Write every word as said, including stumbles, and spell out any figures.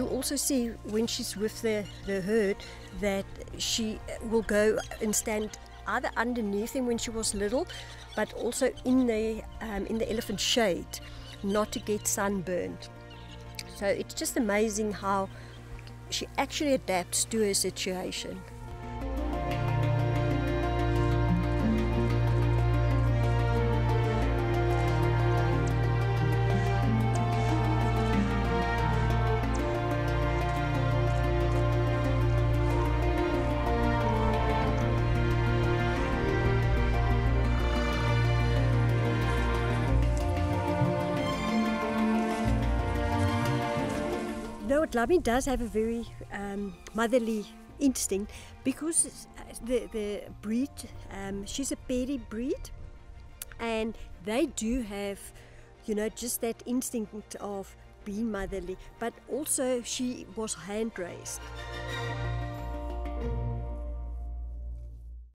You'll also see when she's with the, the herd that she will go and stand either underneath him when she was little, but also in the, um, in the elephant shade, not to get sunburned. So it's just amazing how she actually adapts to her situation. Lord Lobby does have a very um, motherly instinct, because the, the breed, um, she's a peri breed, and they do have, you know, just that instinct of being motherly, but also she was hand raised.